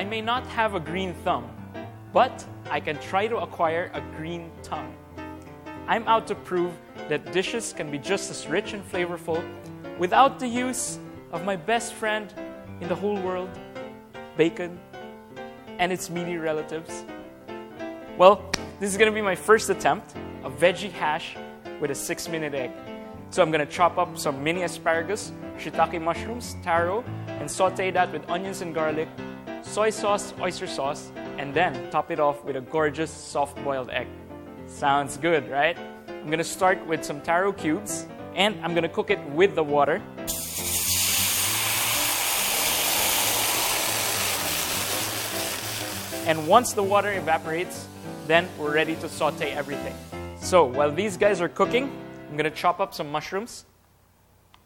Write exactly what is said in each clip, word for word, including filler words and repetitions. I may not have a green thumb, but I can try to acquire a green tongue. I'm out to prove that dishes can be just as rich and flavorful without the use of my best friend in the whole world, bacon, and its meaty relatives. Well, this is going to be my first attempt, a veggie hash with a six-minute egg. So I'm going to chop up some mini asparagus, shiitake mushrooms, taro, and sauté that with onions and garlic, soy sauce, oyster sauce, and then top it off with a gorgeous soft-boiled egg. Sounds good, right? I'm going to start with some taro cubes, and I'm going to cook it with the water. And once the water evaporates, then we're ready to sauté everything. So while these guys are cooking, I'm going to chop up some mushrooms.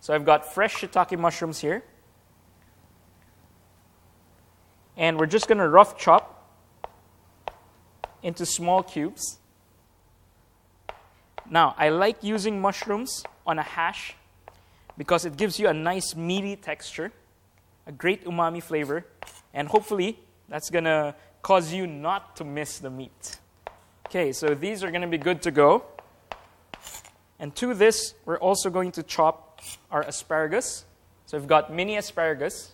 So I've got fresh shiitake mushrooms here. And we're just going to rough chop into small cubes. Now, I like using mushrooms on a hash because it gives you a nice meaty texture, a great umami flavor, and hopefully that's going to cause you not to miss the meat. Okay, so these are going to be good to go. And to this, we're also going to chop our asparagus. So we've got mini asparagus.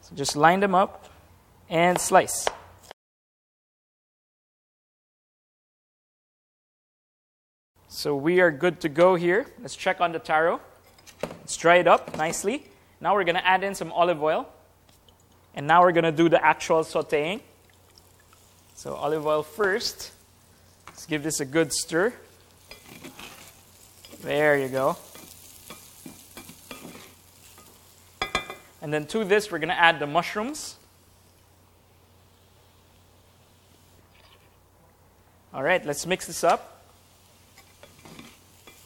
So just line them up and slice. So we are good to go here. Let's check on the taro. Let's dry it up nicely. Now we're going to add in some olive oil. And now we're going to do the actual sautéing. So olive oil first. Let's give this a good stir. There you go. And then to this, we're going to add the mushrooms. All right, let's mix this up.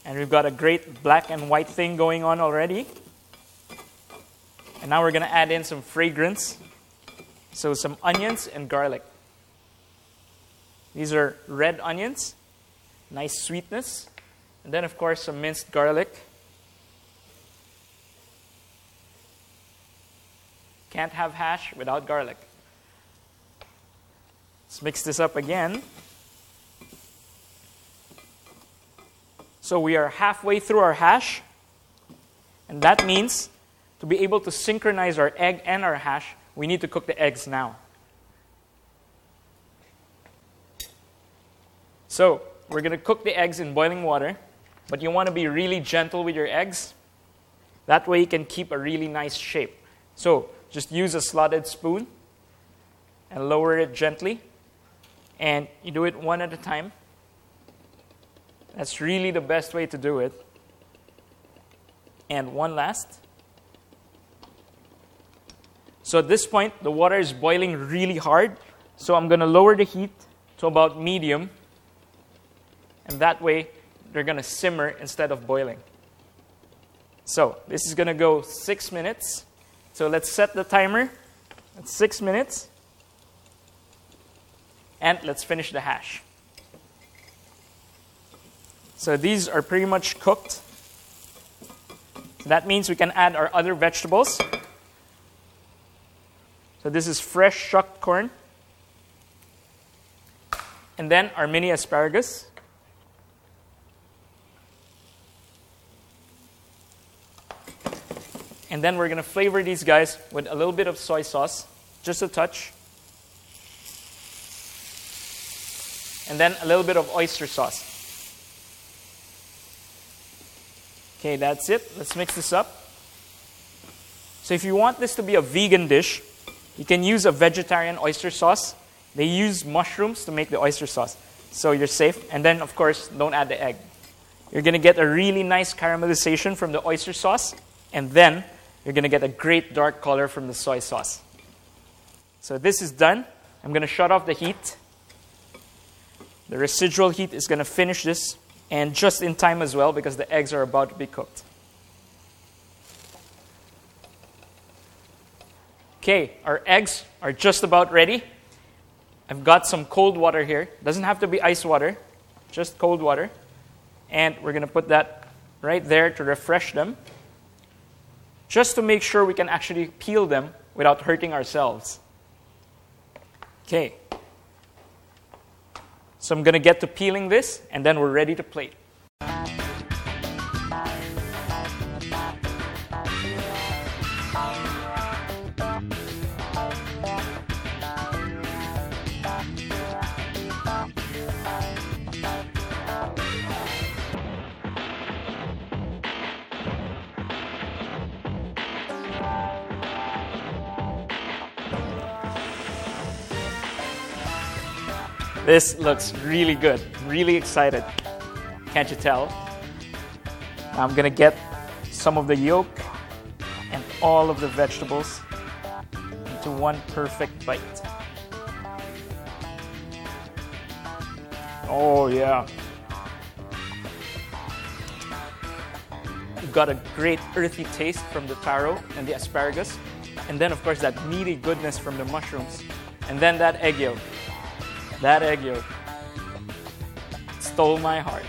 And we've got a great black and white thing going on already. And now we're going to add in some fragrance. So some onions and garlic. These are red onions. Nice sweetness. And then, of course, some minced garlic. Can't have hash without garlic. Let's mix this up again. So we are halfway through our hash, and that means to be able to synchronize our egg and our hash, we need to cook the eggs now. So we're going to cook the eggs in boiling water, but you want to be really gentle with your eggs. That way you can keep a really nice shape. So just use a slotted spoon and lower it gently, and you do it one at a time. That's really the best way to do it. And one last. So at this point, the water is boiling really hard. So I'm going to lower the heat to about medium. And that way, they're going to simmer instead of boiling. So this is going to go six minutes. So let's set the timer at six minutes. And let's finish the hash. So these are pretty much cooked. That means we can add our other vegetables. So this is fresh shucked corn. And then our mini asparagus. And then we're going to flavor these guys with a little bit of soy sauce, just a touch. And then a little bit of oyster sauce. Okay, that's it. Let's mix this up. So if you want this to be a vegan dish, you can use a vegetarian oyster sauce. They use mushrooms to make the oyster sauce. So you're safe. And then, of course, don't add the egg. You're going to get a really nice caramelization from the oyster sauce. And then you're going to get a great dark color from the soy sauce. So this is done. I'm going to shut off the heat. The residual heat is going to finish this. And just in time as well, because the eggs are about to be cooked. Okay, our eggs are just about ready. I've got some cold water here. Doesn't have to be ice water, just cold water. And we're going to put that right there to refresh them, just to make sure we can actually peel them without hurting ourselves. Okay. So I'm going to get to peeling this, and then we're ready to plate. This looks really good. Really excited. Can't you tell? I'm gonna get some of the yolk and all of the vegetables into one perfect bite. Oh yeah. You've got a great earthy taste from the taro and the asparagus. And then of course that meaty goodness from the mushrooms. And then that egg yolk. That egg yolk stole my heart.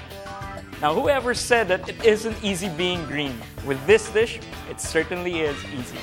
Now, whoever said that it isn't easy being green, with this dish, it certainly is easy.